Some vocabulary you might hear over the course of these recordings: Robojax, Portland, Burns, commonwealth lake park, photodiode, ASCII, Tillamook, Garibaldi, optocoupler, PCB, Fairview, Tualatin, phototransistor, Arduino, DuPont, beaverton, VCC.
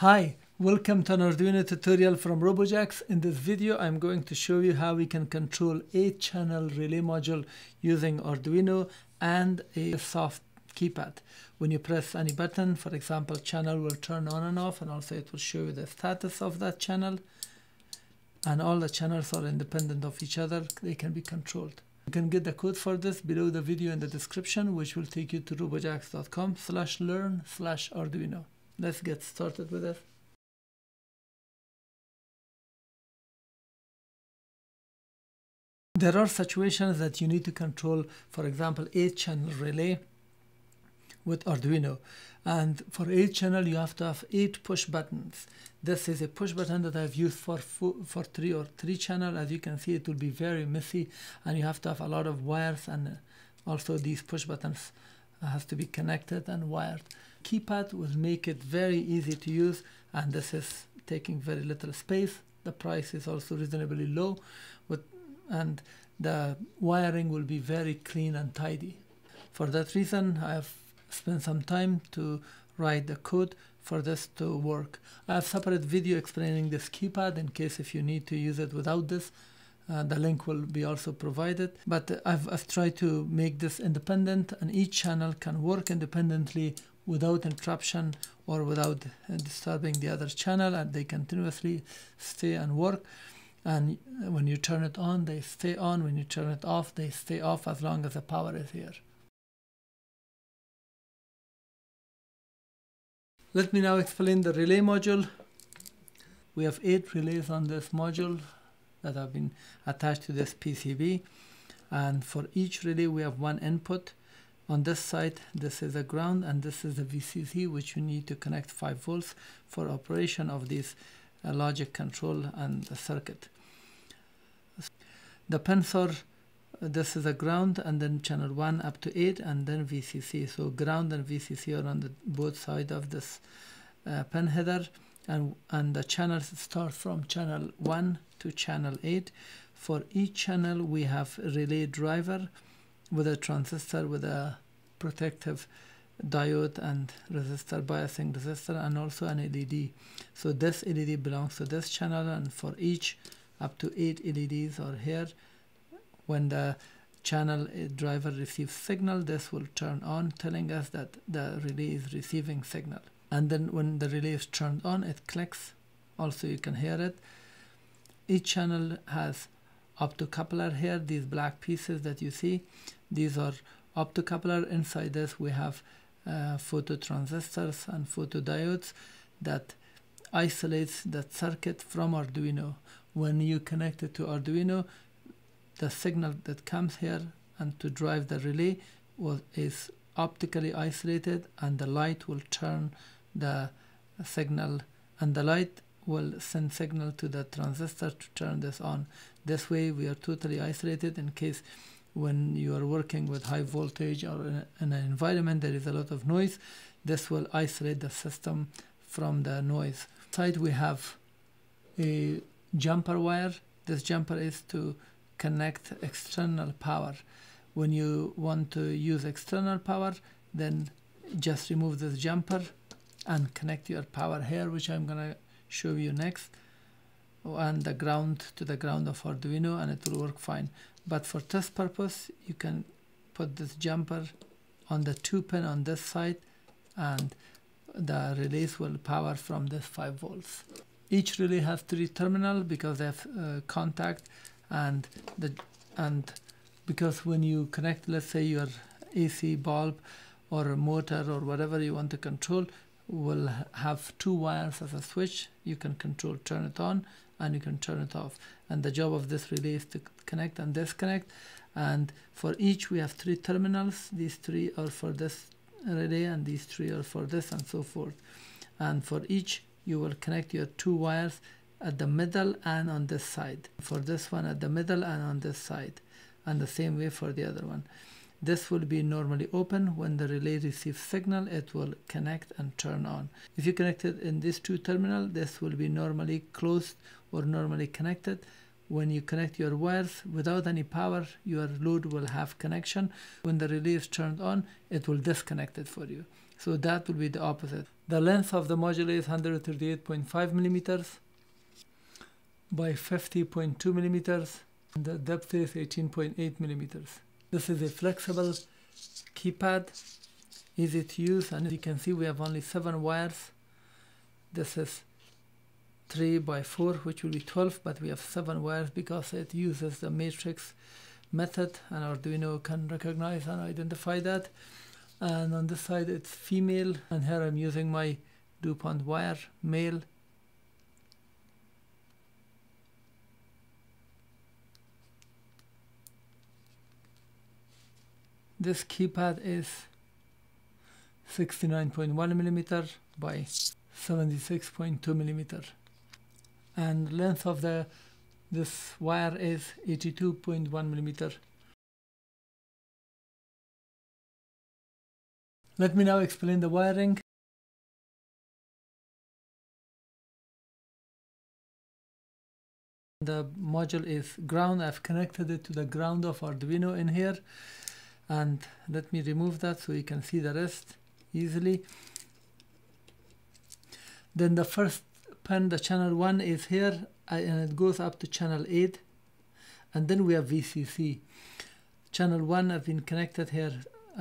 Hi, welcome to an Arduino tutorial from Robojax. In this video, I'm going to show you how we can control 8-channel relay module using Arduino and a soft keypad. When you press any button, for example, channel will turn on and off, and also it will show you the status of that channel. And all the channels are independent of each other. They can be controlled. You can get the code for this below the video in the description, which will take you to robojax.com/learn/Arduino. Let's get started with it. There are situations that you need to control, for example, 8-channel relay with Arduino. And for 8-channel, you have to have 8 push buttons. This is a push button that I've used for 3 channel. As you can see, it will be very messy, and you have to have a lot of wires, and also these push buttons has to be connected and wired. Keypad will make it very easy to use, and this is taking very little space. The price is also reasonably low, and the wiring will be very clean and tidy. For that reason, I have spent some time to write the code for this to work. I have separate video explaining this keypad in case if you need to use it without this. The link will be also provided, but I've tried to make this independent, and each channel can work independently without interruption or without disturbing the other channel, and they continuously stay and work. And when you turn it on, they stay on. When you turn it off, they stay off as long as the power is here. Let me now explain the relay module. We have 8 relays on this module that have been attached to this PCB, and for each relay we have one input. On this side, this is a ground, and this is a VCC, which you need to connect 5 volts for operation of this logic control and the circuit. The pins are, this is a ground, and then channel 1 up to 8, and then VCC. So ground and VCC are on both sides of this pin header, and the channels start from channel 1 to channel 8. For each channel we have a relay driver with a transistor, with a protective diode and resistor, biasing resistor, and also an LED. So this LED belongs to this channel, and for each up to 8 LEDs are here. When the channel driver receives signal, this will turn on, telling us that the relay is receiving signal. And then when the relay is turned on, it clicks. Also you can hear it. Each channel has optocoupler here, these black pieces that you see. These are optocoupler. Inside this we have phototransistors and photodiodes that isolates that circuit from Arduino. When you connect it to Arduino, the signal that comes here and to drive the relay is optically isolated, and the light will turn the signal, and the light will send signal to the transistor to turn this on. This way we are totally isolated in case when you are working with high voltage or in an environment there is a lot of noise. This will isolate the system from the noise. Inside we have a jumper wire. This jumper is to connect external power. When you want to use external power, then just remove this jumper and connect your power here, which I'm gonna show you next, and the ground to the ground of Arduino, and it will work fine. But for test purpose, you can put this jumper on the 2 pin on this side, and the relays will power from this 5 volts. Each relay has 3 terminals because they have contact, and because when you connect, let's say your AC bulb or a motor or whatever you want to control, will have 2 wires as a switch. You can control, turn it on, and you can turn it off. And the job of this relay is to connect and disconnect. And for each we have 3 terminals. These 3 are for this relay, and these 3 are for this, and so forth. And for each you will connect your 2 wires at the middle and on this side. For this one at the middle and on this side, and the same way for the other one. This will be normally open. When the relay receives signal, it will connect and turn on. If you connect it in these 2 terminals, this will be normally closed or normally connected. When you connect your wires without any power, your load will have connection. When the relay is turned on, it will disconnect it for you. So that will be the opposite. The length of the module is 138.5 millimeters by 50.2 millimeters, and the depth is 18.8 millimeters. This is a flexible keypad, easy to use, and as you can see we have only 7 wires. This is 3 by 4, which will be 12, but we have 7 wires because it uses the matrix method, and Arduino can recognize and identify that. And on this side it's female, and here I'm using my DuPont wire, male. This keypad is 69.1 millimeter by 76.2 millimeter, and length of this wire is 82.1 millimeter. Let me now explain the wiring. The module is ground. I've connected it to the ground of Arduino in here, and let me remove that so you can see the rest easily. Then the first pin, the channel 1, is here, and it goes up to channel 8, and then we have VCC. Channel 1 I've been connected here.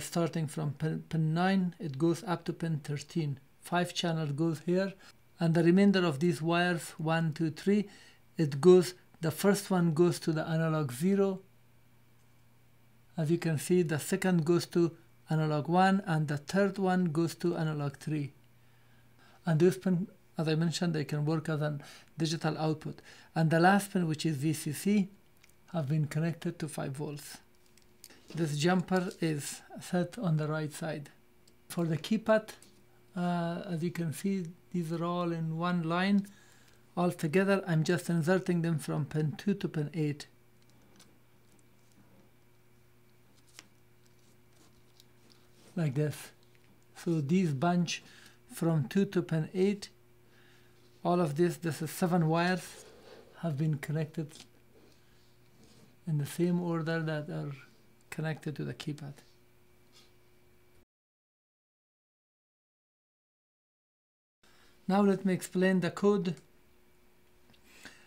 Starting from pin 9, it goes up to pin 13. 5 channels goes here, and the remainder of these wires, 1, 2, 3, it goes. The first one goes to the analog 0, as you can see. The second goes to analog 1, and the third one goes to analog 3. And this pin, as I mentioned, they can work as a digital output. And the last pin, which is VCC, have been connected to 5 volts. This jumper is set on the right side. For the keypad, as you can see, these are all in one line all together. I'm just inserting them from pin 2 to pin 8. Like this. So these bunch from 2 to pin 8, all of this is 7 wires, have been connected in the same order that are connected to the keypad. Now let me explain the code.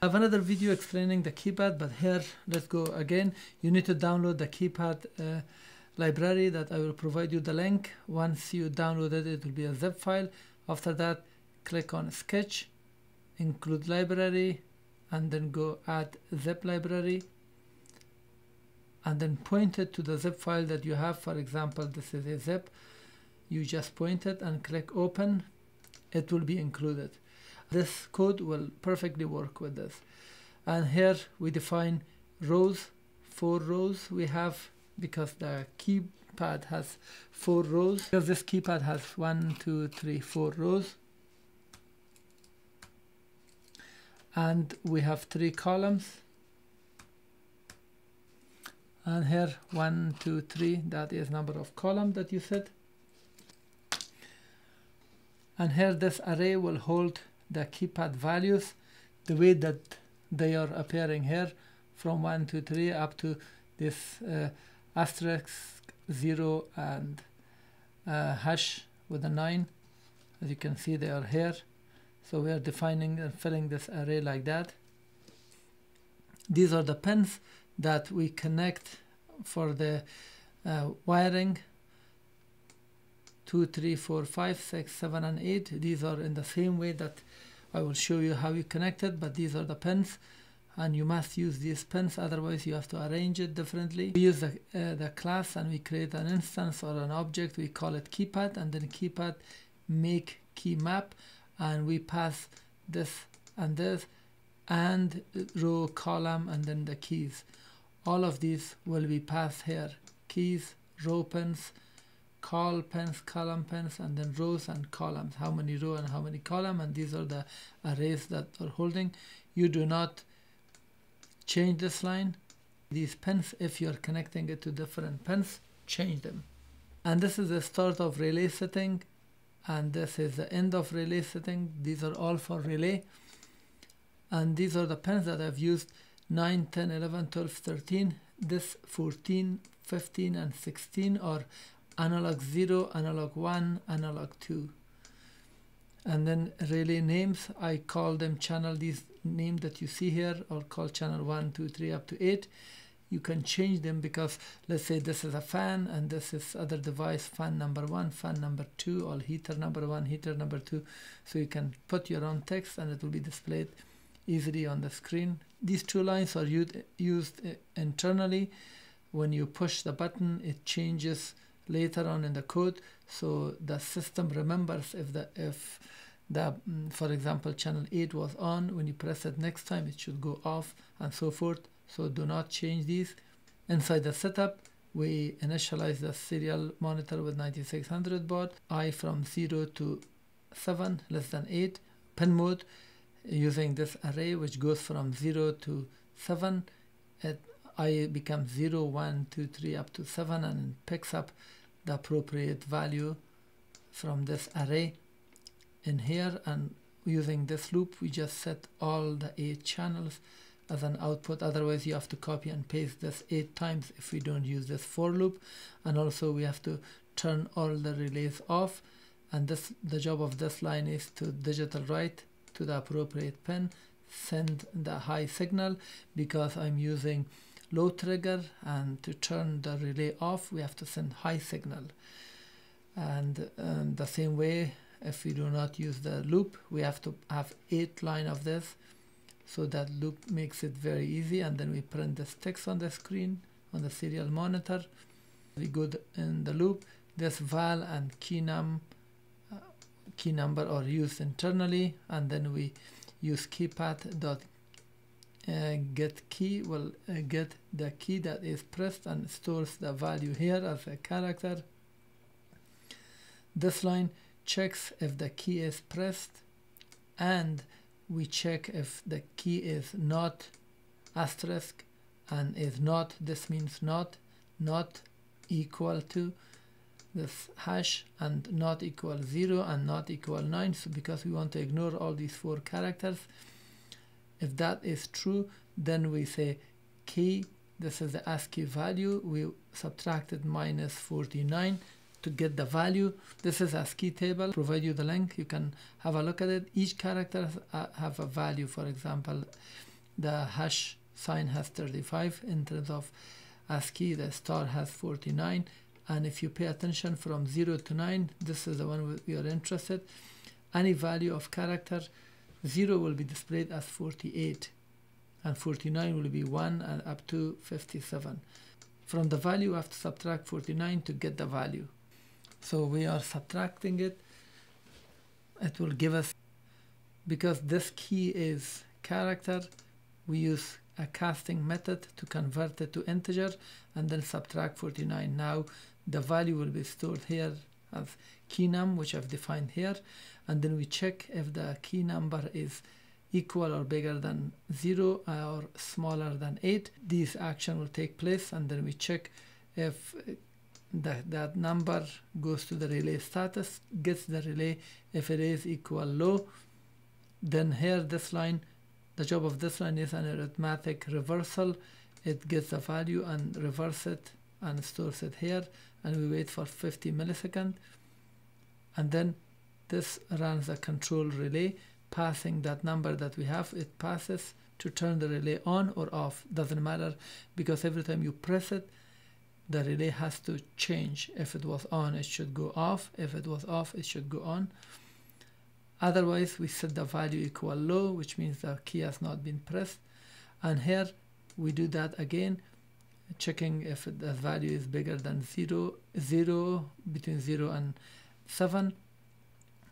I have another video explaining the keypad, but here let's go again. You need to download the keypad library that I will provide you the link. Once you download it, it will be a zip file. After that, click on Sketch, include library, and then go add zip library, and then point it to the zip file that you have. For example, this is a zip. You just point it and click open. It will be included. This code will perfectly work with this. And here we define rows, 4 rows we have, because the keypad has 4 rows. Because this keypad has 1, 2, 3, 4 rows. And we have 3 columns. And here 1, 2, 3, that is number of column that you set. And here this array will hold the keypad values the way that they are appearing here, from 1 to 3 up to this asterisk 0 and hash with a 9. As you can see, they are here. So we are defining and filling this array like that. These are the pins that we connect for the wiring. 2, 3, 4, 5, 6, 7 and 8. These are in the same way that I will show you how you connect it, but these are the pins, and you must use these pins, otherwise you have to arrange it differently. We use the class, and we create an instance or an object. We call it keypad, and then keypad make key map, and we pass this and this and row, column, and then the keys. All of these will be passed here. Keys, row pins, call pins, column pins, and then rows and columns. How many row and how many column, and these are the arrays that are holding. You do not change this line. These pins, if you are connecting it to different pins, change them. And this is the start of relay setting, and this is the end of relay setting. These are all for relay. And these are the pins that I've used: 9, 10, 11, 12, 13, this 14, 15, and 16 are analog 0, analog 1, analog 2. And then relay names, I call them channel, these name that you see here, or call channel 1, 2, 3 up to 8. You can change them because let's say this is a fan and this is other device, fan number 1, fan number 2, or heater number 1, heater number 2. So you can put your own text and it will be displayed easily on the screen. These two lines are used internally. When you push the button, it changes later on in the code, so the system remembers if for example channel 8 was on. When you press it next time, it should go off and so forth. So do not change these. Inside the setup, we initialize the serial monitor with 9600 baud, I from 0 to 7, less than 8, pin mode, using this array which goes from 0 to 7, I becomes 0, 1, 2, 3 up to 7 and picks up the appropriate value from this array in here. And using this loop, we just set all the 8 channels as an output. Otherwise you have to copy and paste this 8 times if we don't use this for loop. And also we have to turn all the relays off, and this, the job of this line is to digital write to the appropriate pin, send the high signal. Because I'm using low trigger and to turn the relay off, we have to send high signal. And the same way, if we do not use the loop, we have to have 8 lines of this. So that loop makes it very easy. And then we print this text on the screen, on the serial monitor. We go in the loop. This val and key number are used internally. And then we use keypath.get key will get the key that is pressed and stores the value here as a character. This line checks if the key is pressed, and we check if the key is not asterisk and is not, this means not equal to this hash, and not equal 0 and not equal 9. So because we want to ignore all these 4 characters, if that is true, then we say key, this is the ASCII value, we subtracted minus 49 to get the value. This is ASCII table, provide you the link, you can have a look at it. Each character have a value. For example, the hash sign has 35 in terms of ASCII, the star has 49. And if you pay attention, from 0 to 9, this is the one we are interested. Any value of character, 0 will be displayed as 48, and 49 will be 1 and up to 57. From the value, we have to subtract 49 to get the value. So we are subtracting it. It will give us, because this key is character, we use a casting method to convert it to integer and then subtract 49. Now the value will be stored here as key_num, which I've defined here, and then we check if the key number is equal or bigger than 0 or smaller than 8. This action will take place, and then we check if that number goes to the relay status, gets the relay. If it is equal low, then here this line, the job of this line is an arithmetic reversal. It gets the value and reverse it and stores it here, and we wait for 50 milliseconds, and then this runs a control relay passing that number that we have. It passes to turn the relay on or off, doesn't matter, because every time you press it, the relay has to change. If it was on, it should go off. If it was off, it should go on. Otherwise, we set the value equal low, which means the key has not been pressed. And here we do that again, checking if the value is bigger than 0, between 0 and 7.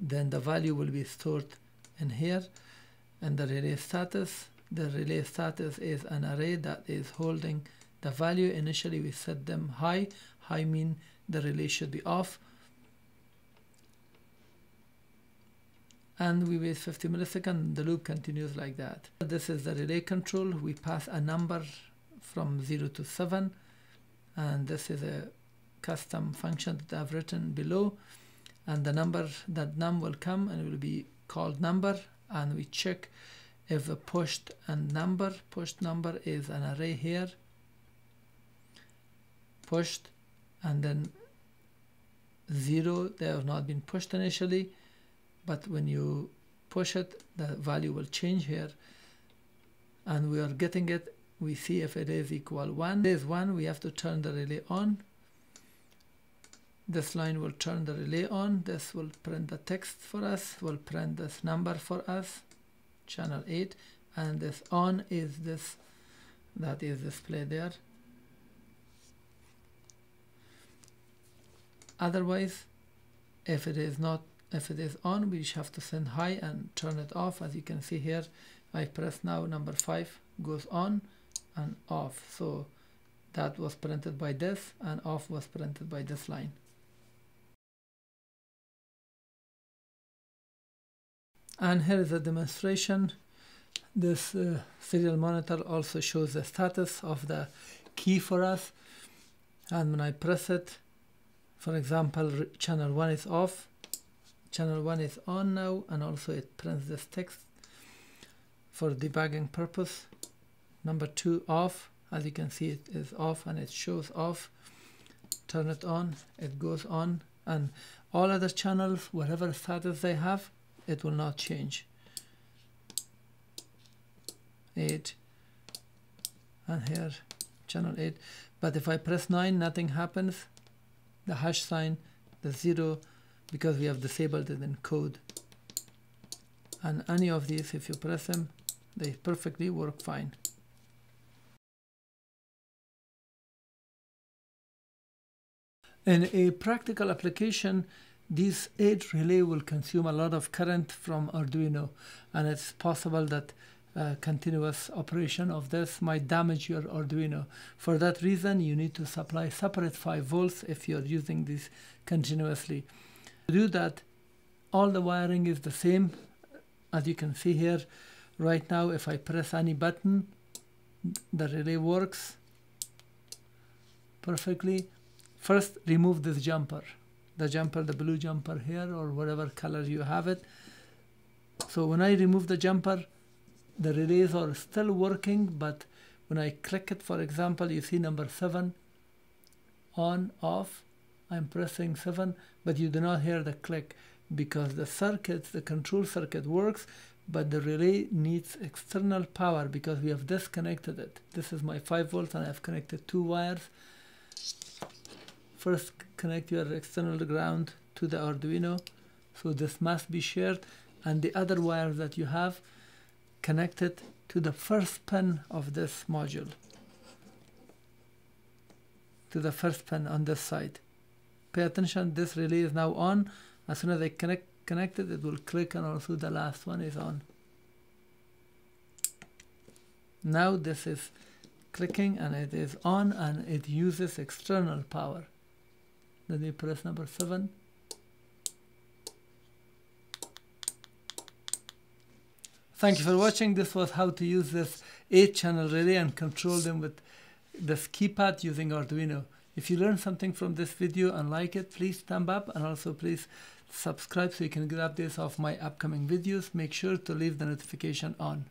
Then the value will be stored in here. And the relay status is an array that is holding the value. Initially we set them high. High means the relay should be off. And we wait 50 milliseconds, the loop continues like that. This is the relay control. We pass a number from 0 to 7, and this is a custom function that I've written below, and the number, that num will come and it will be called number, and we check if the pushed and number, pushed number is an array here, pushed, and then 0, they have not been pushed initially, but when you push it, the value will change here, and we are getting it. We see if it is equal 1. If it is 1, we have to turn the relay on. This line will turn the relay on. This will print the text for us, will print this number for us, channel 8, and this on is this, that is displayed there. Otherwise, if it is not, if it is on, we have to send high and turn it off. As you can see here, I press now number 5, goes on and off. So that was printed by this, and off was printed by this line. And here is a demonstration. This serial monitor also shows the status of the key for us, and when I press it, for example, channel 1 is off, channel 1 is on now, and also it prints this text for debugging purpose. Number 2 off, as you can see it is off and it shows off. Turn it on, it goes on, and all other channels, whatever status they have, it will not change. 8, and here channel 8, but if I press 9, nothing happens. The hash sign, the 0, because we have disabled it in code. And any of these, if you press them, they perfectly work fine. In a practical application, these 8 relays will consume a lot of current from Arduino, and it's possible that continuous operation of this might damage your Arduino. For that reason, you need to supply separate 5 volts if you're using this continuously. To do that, all the wiring is the same. As you can see here, right now, if I press any button, the relay works perfectly. First, remove this jumper. The jumper, the blue jumper here, or whatever color you have it. So when I remove the jumper, the relays are still working, but when I click it, for example, you see number 7 on, off. I'm pressing 7, but you do not hear the click because the circuit, the control circuit works, but the relay needs external power because we have disconnected it. This is my 5 volts and I have connected 2 wires. First, connect your external ground to the Arduino. So this must be shared, and the other wires that you have connected to the first pin of this module, to the first pin on this side. Pay attention, this relay is now on. As soon as I connect it, it will click, and also the last one is on. Now this is clicking and it is on, and it uses external power. Then you press number 7. Thank you for watching. This was how to use this 8-channel relay and control them with this keypad using Arduino. If you learned something from this video and like it, please thumb up, and also please subscribe so you can get updates of my upcoming videos. Make sure to leave the notification on.